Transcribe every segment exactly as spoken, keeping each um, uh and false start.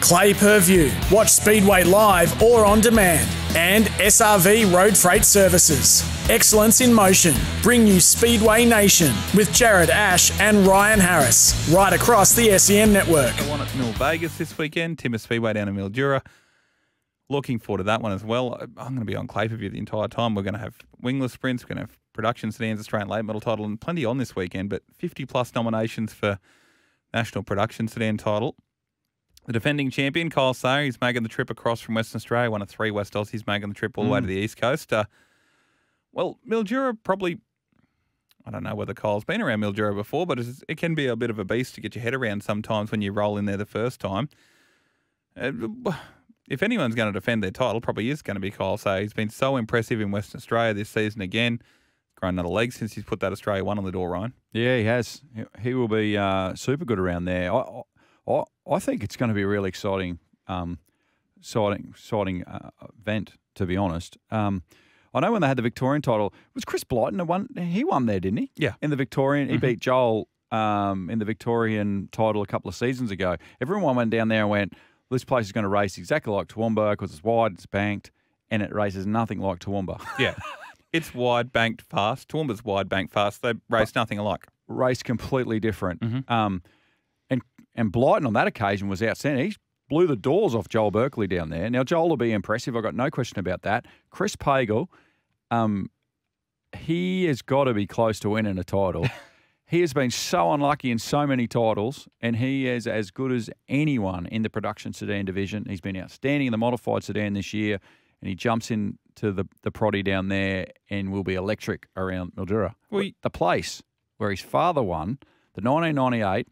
Clay Per View. Watch Speedway live or on demand. And S R V Road Freight Services. Excellence in Motion. Bring you Speedway Nation with Jared Ash and Ryan Harris. Right across the S E N network. One at Mill Vegas this weekend. Timber Speedway down in Mildura. Looking forward to that one as well. I'm going to be on ClayPerView the entire time. We're going to have wingless sprints. We're going to have production sedans, Australian late model title, and plenty on this weekend, but fifty plus nominations for national production sedan title. The defending champion, Kyle Sayer, he's making the trip across from Western Australia, one of three West Aussies making the trip all the mm. way to the East Coast. Uh, well, Mildura probably, I don't know whether Kyle's been around Mildura before, but it's, it can be a bit of a beast to get your head around sometimes when you roll in there the first time. Uh, If anyone's going to defend their title, probably is going to be Kyle Sayer. He's been so impressive in Western Australia this season again. Grown another leg since he's put that Australia one on the door, Ryan. Yeah, he has. He will be uh, super good around there. I, I, I think it's going to be a really exciting, um, exciting, exciting uh, event, to be honest. Um, I know when they had the Victorian title, it was Chris Blyton that won. He won there, didn't he? Yeah. In the Victorian, he mm-hmm. beat Joel um, in the Victorian title a couple of seasons ago. Everyone went down there and went, this place is going to race exactly like Toowoomba because it's wide, it's banked, and it races nothing like Toowoomba. Yeah. It's wide, banked, fast. Toowoomba's wide, banked, fast. They race but nothing alike. Race completely different. Mm-hmm. um, and and Blyton on that occasion was outstanding. He blew the doors off Joel Berkeley down there. Now, Joel will be impressive. I've got no question about that. Chris Pagel, um, he has got to be close to winning a title. He has been so unlucky in so many titles, and he is as good as anyone in the production sedan division. He's been outstanding in the modified sedan this year, and he jumps into the, the proddy down there and will be electric around Mildura. We, the place where his father won the nineteen ninety-eight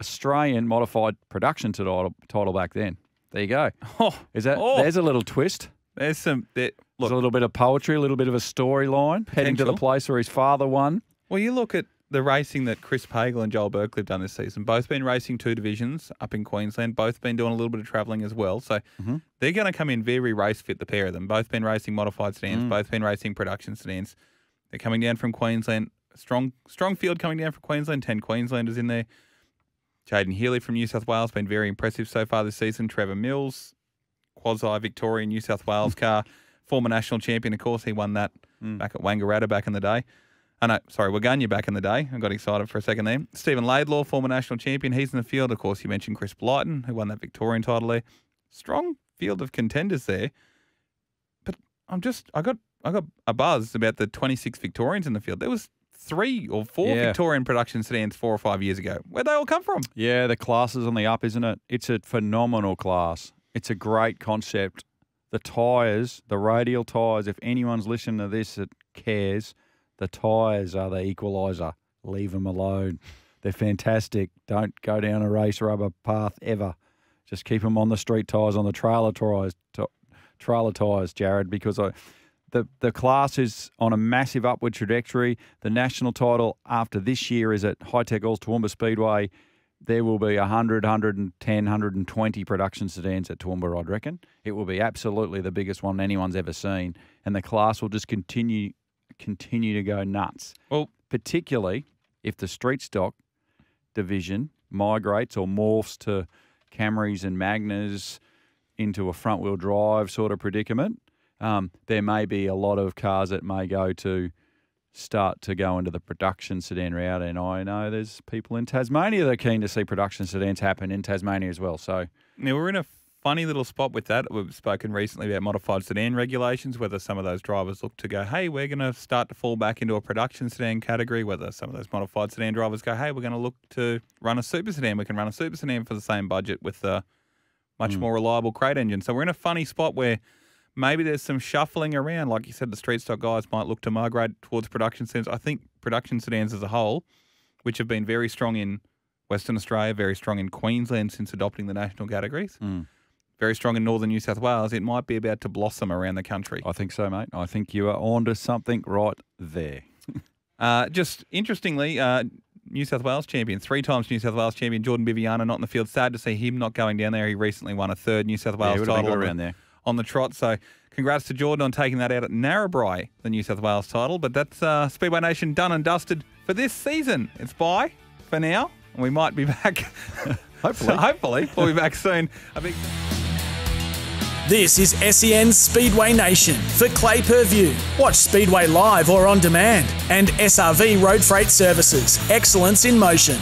Australian modified production title, title back then. There you go. Oh, is that, oh, there's a little twist. There's some there, look, there's a little bit of poetry, a little bit of a storyline, heading to the place where his father won. Well, you look at the racing that Chris Pagel and Joel Berkeley have done this season, both been racing two divisions up in Queensland, both been doing a little bit of travelling as well. So mm-hmm. they're going to come in very race fit, the pair of them. Both been racing modified sedans, mm. both been racing production sedans. They're coming down from Queensland. Strong strong field coming down from Queensland. Ten Queenslanders in there. Jaden Healy from New South Wales, been very impressive so far this season. Trevor Mills, quasi-Victorian New South Wales car, former national champion, of course. He won that mm. back at Wangaratta back in the day. Oh, no, sorry, Waganya back in the day. I got excited for a second there. Stephen Laidlaw, former national champion. He's in the field. Of course, you mentioned Chris Blyton, who won that Victorian title there. Strong field of contenders there. But I'm just, I got I got a buzz about the twenty-six Victorians in the field. There was three or four yeah. Victorian production sedans four or five years ago. Where'd they all come from? Yeah, the class is on the up, isn't it? It's a phenomenal class. It's a great concept. The tyres, the radial tyres, if anyone's listening to this that cares, the tyres are the equaliser. Leave them alone. They're fantastic. Don't go down a race rubber path ever. Just keep them on the street tyres, on the trailer tyres, trailer tyres, Jared, because I, the, the class is on a massive upward trajectory. The national title after this year is at High Tech Alls Toowoomba Speedway. There will be one hundred, one ten, one twenty production sedans at Toowoomba, I'd reckon. It will be absolutely the biggest one anyone's ever seen, and the class will just continue continue to go nuts. Well, particularly if the street stock division migrates or morphs to Camrys and Magnas into a front-wheel drive sort of predicament, um, there may be a lot of cars that may go to start to go into the production sedan route, and I know there's people in Tasmania that are keen to see production sedans happen in Tasmania as well. So now we're in a funny little spot with that. We've spoken recently about modified sedan regulations, whether some of those drivers look to go, hey, we're going to start to fall back into a production sedan category, whether some of those modified sedan drivers go, hey, we're going to look to run a super sedan. We can run a super sedan for the same budget with a much mm. more reliable crate engine. So we're in a funny spot where maybe there's some shuffling around. Like you said, the street stock guys might look to migrate towards production sedans. I think production sedans as a whole, which have been very strong in Western Australia, very strong in Queensland since adopting the national categories, mm. very strong in northern New South Wales, it might be about to blossom around the country. I think so, mate. I think you are onto something right there. uh, just interestingly, uh, New South Wales champion, three times New South Wales champion, Jordan Viviana, not in the field. Sad to see him not going down there. He recently won a third New South Wales yeah, title on, around the, there. on the trot. So congrats to Jordan on taking that out at Narrabri, the New South Wales title. But that's uh, Speedway Nation done and dusted for this season. It's bye for now, and we might be back Hopefully. Hopefully. We'll be back soon. I think. This is S E N Speedway Nation for Clay Per View. Watch Speedway live or on demand. And S R V Road Freight Services. Excellence in motion.